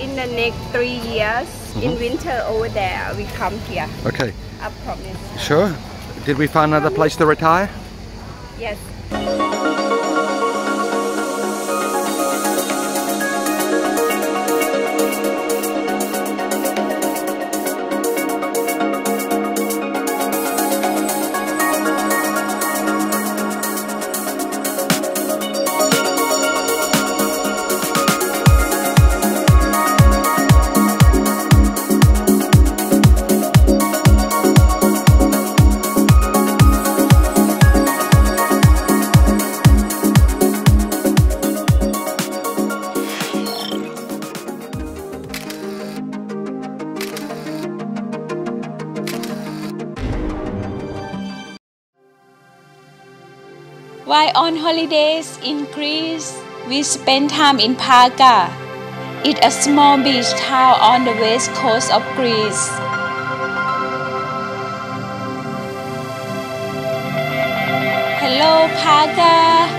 in the next 3 years, in winter over there, we come here. Okay. I promise. Sure. Did we find another place to retire? Yes. While on holidays in Greece, we spend time in Parga. It's a small beach town on the west coast of Greece. Hello, Parga!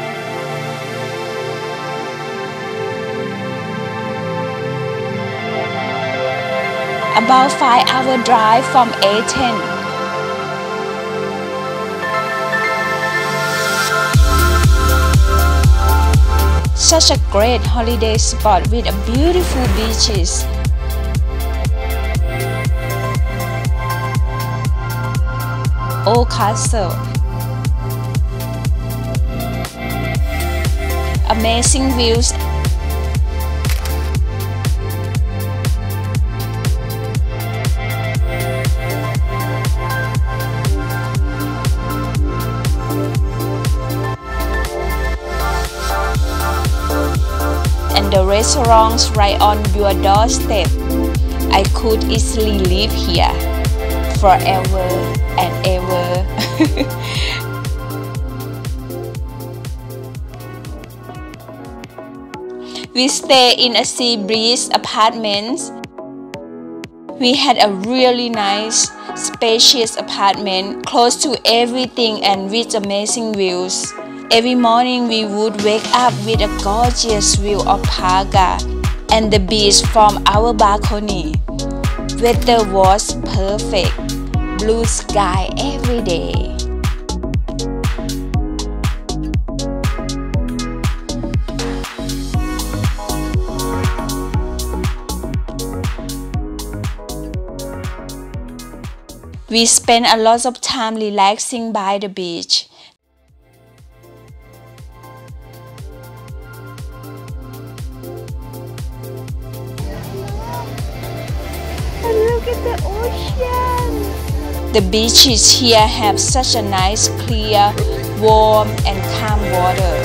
About 5-hour drive from Athens. Such a great holiday spot with beautiful beaches. Old castle. Amazing views. The restaurants right on your doorstep. I could easily live here forever and ever. We stay in a Sea Bliss Apartments. We had a really nice, spacious apartment, close to everything and with amazing views. Every morning we would wake up with a gorgeous view of Parga and the beach from our balcony. Weather was perfect, blue sky every day. We spent a lot of time relaxing by the beach. The ocean. The beaches here have such a nice, clear, warm and calm water.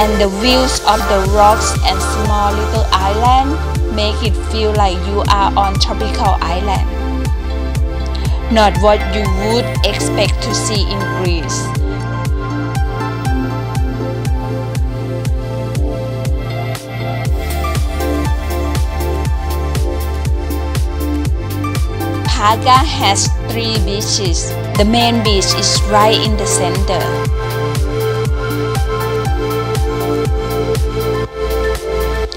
And the views of the rocks and small little island make it feel like you are on tropical island. Not what you would expect to see in Greece. Parga has 3 beaches. The main beach is right in the center.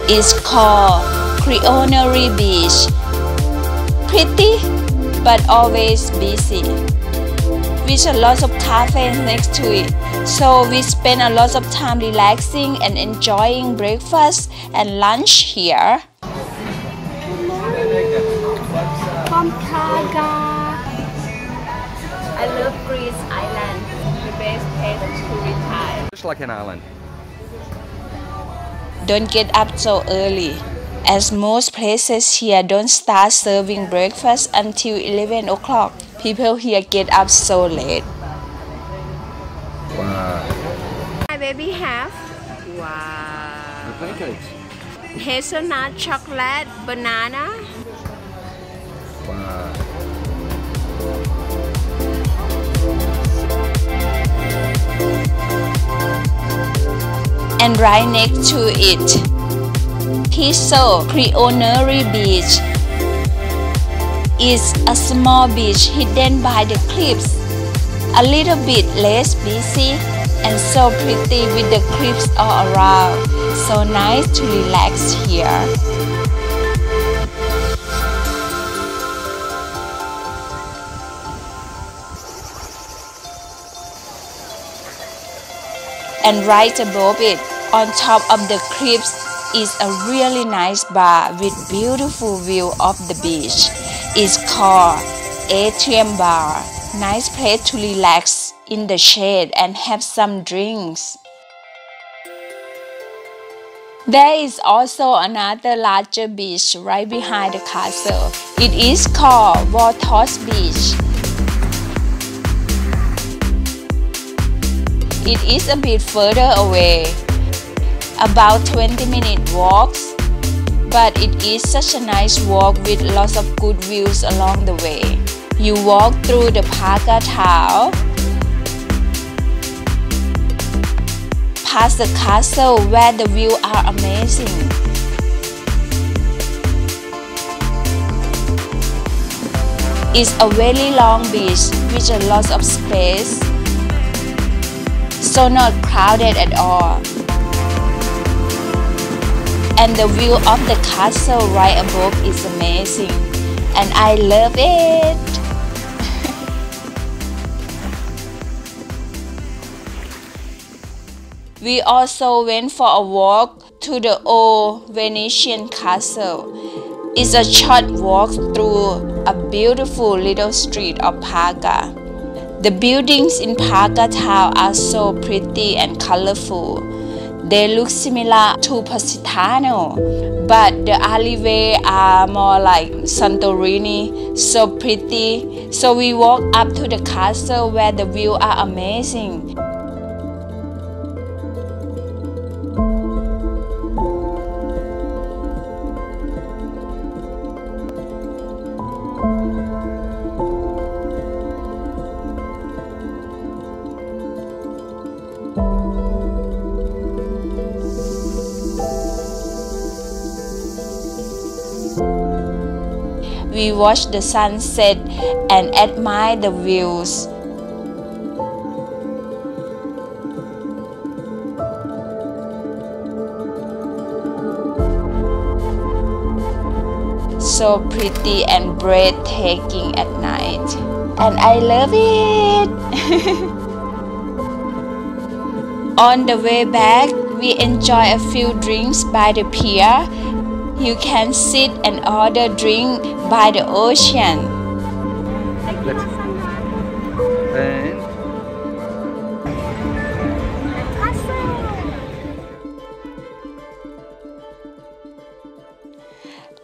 It's called Kryoneri Beach. Pretty, but always busy. With a lot of cafes next to it. So we spend a lot of time relaxing and enjoying breakfast and lunch here. I love Greece Island, the best place to retire. Just like an island. Don't get up so early, as most places here don't start serving breakfast until 11 o'clock. People here get up so late. Wow. My baby have. Wow. The pancakes. Hazelnut, chocolate, banana. Wow. And right next to it, Piso Kryoneri Beach is a small beach hidden by the cliffs, a little bit less busy and so pretty with the cliffs all around. So nice to relax here. And right above it, on top of the cliffs, is a really nice bar with beautiful view of the beach. It's called Atrium Bar. Nice place to relax in the shade and have some drinks. There is also another larger beach right behind the castle. It is called Valtos Beach. It is a bit further away, about 20-minute walks, but it is such a nice walk with lots of good views along the way. You walk through the Parga town, past the castle where the views are amazing. It's a very long beach with a lot of space, so not crowded at all. And the view of the castle right above is amazing, and I love it! We also went for a walk to the old Venetian castle. It's a short walk through a beautiful little street of Parga. The buildings in Parga town are so pretty and colorful. They look similar to Positano, but the alleyways are more like Santorini, so pretty. So we walk up to the castle where the views are amazing. We watch the sunset and admire the views. So pretty and breathtaking at night, and I love it! On the way back, we enjoy a few drinks by the pier. You can sit and order drink by the ocean.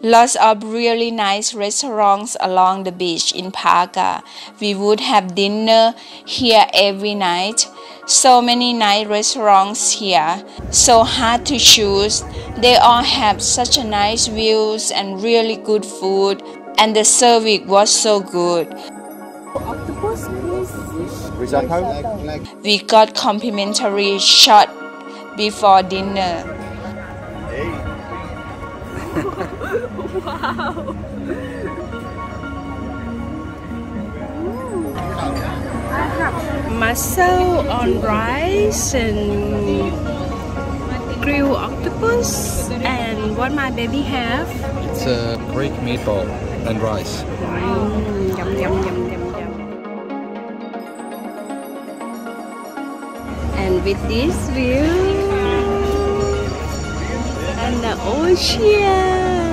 Lots of really nice restaurants along the beach in Parga. We would have dinner here every night. So many nice restaurants here, so hard to choose. They all have such a nice views and really good food, and the service was so good. Octopus, please. We got complimentary shot before dinner. Hey. Wow. Mussel on rice and grilled octopus, and what my baby have? It's a Greek meatball and rice. Yum, yum, yum, yum, yum. And with this view and the ocean.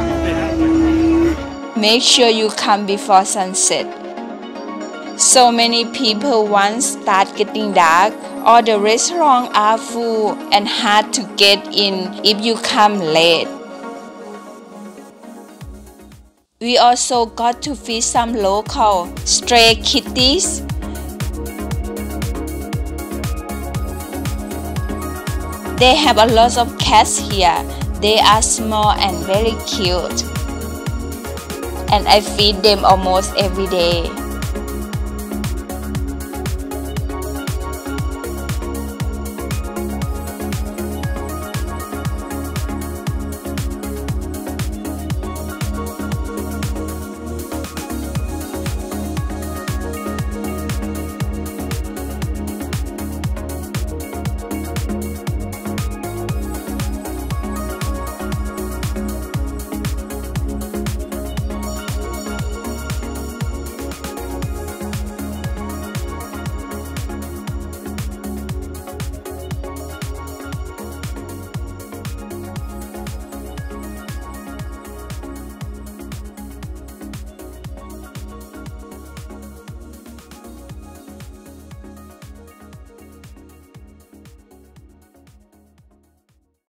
Make sure you come before sunset. So many people once start getting dark, all the restaurants are full and hard to get in if you come late. We also got to feed some local stray kitties. They have a lot of cats here. They are small and very cute, and I feed them almost every day.